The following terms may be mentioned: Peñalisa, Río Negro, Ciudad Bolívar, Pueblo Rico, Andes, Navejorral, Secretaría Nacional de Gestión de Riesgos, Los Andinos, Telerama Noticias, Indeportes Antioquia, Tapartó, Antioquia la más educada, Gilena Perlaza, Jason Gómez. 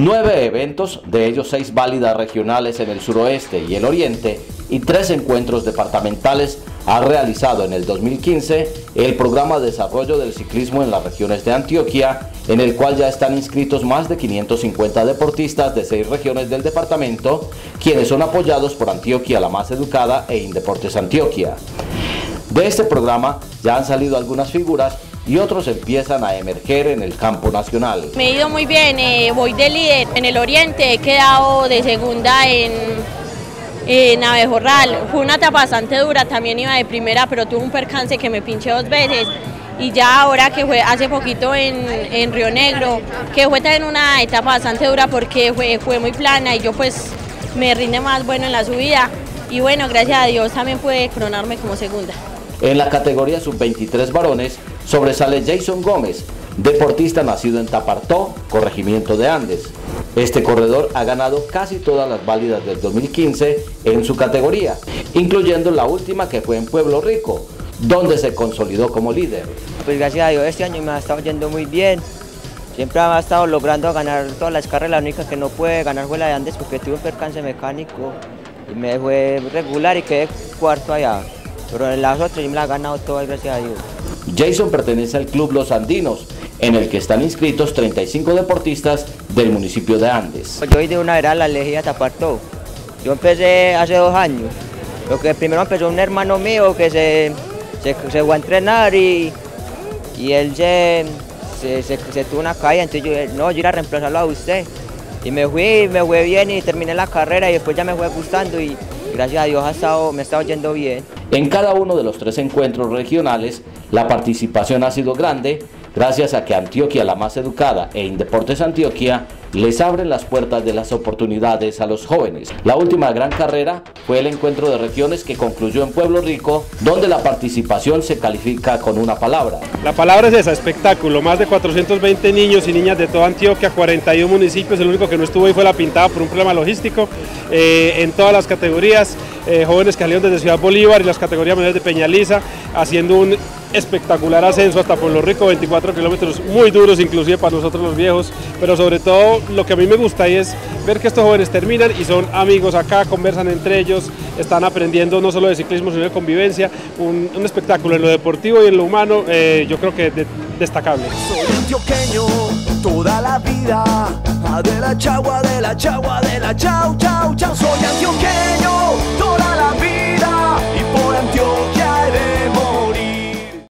9 eventos, de ellos 6 válidas regionales en el suroeste y el oriente y 3 encuentros departamentales ha realizado en el 2015 el programa de desarrollo del ciclismo en las regiones de Antioquia, en el cual ya están inscritos más de 550 deportistas de 6 regiones del departamento, quienes son apoyados por Antioquia la más educada e Indeportes Antioquia. De este programa ya han salido algunas figuras y otros empiezan a emerger en el campo nacional. Me he ido muy bien, voy de líder en el oriente, he quedado de segunda en Navejorral. Fue una etapa bastante dura, también iba de primera, pero tuve un percance que me pinché 2 veces. Y ya ahora que fue hace poquito en Río Negro, que fue también una etapa bastante dura porque fue muy plana y yo pues me rinde más bueno en la subida. Y bueno, gracias a Dios también pude coronarme como segunda. En la categoría sub-23 varones sobresale Jason Gómez, deportista nacido en Tapartó, corregimiento de Andes. Este corredor ha ganado casi todas las válidas del 2015 en su categoría, incluyendo la última que fue en Pueblo Rico, donde se consolidó como líder. Pues gracias a Dios este año me ha estado yendo muy bien, siempre me ha estado logrando ganar todas las carreras, la única que no pude ganar fue la de Andes porque tuve un percance mecánico y me fue regular y quedé cuarto allá. Pero en las otras me la ha ganado todas, gracias a Dios. Jason pertenece al club Los Andinos, en el que están inscritos 35 deportistas del municipio de Andes. Yo de una era la elegida Tapartó. Yo empecé hace 2 años. Lo que primero empezó un hermano mío que se fue a entrenar y él se tuvo una caída, entonces yo iba a reemplazarlo a usted. Y me fue bien y terminé la carrera y después ya me fue gustando y gracias a Dios me ha estado yendo bien. En cada uno de los 3 encuentros regionales, la participación ha sido grande, gracias a que Antioquia la más educada e Indeportes Antioquia les abren las puertas de las oportunidades a los jóvenes. La última gran carrera fue el encuentro de regiones que concluyó en Pueblo Rico, donde la participación se califica con una palabra. La palabra es esa, espectáculo. Más de 420 niños y niñas de toda Antioquia, 41 municipios, el único que no estuvo ahí fue La Pintada por un problema logístico, en todas las categorías, jóvenes que salieron desde Ciudad Bolívar y las categorías menores de Peñalisa, haciendo un espectacular ascenso hasta Pueblo Rico, 24 kilómetros muy duros inclusive para nosotros los viejos, pero sobre todo lo que a mí me gusta es ver que estos jóvenes terminan y son amigos acá, conversan entre ellos, están aprendiendo no solo de ciclismo sino de convivencia, un espectáculo en lo deportivo y en lo humano, yo creo que destacable. Soy antioqueño toda la vida, de la chagua, de la chagua, de la chau, chau, chau, soy antioqueño toda la vida y por Antioquia.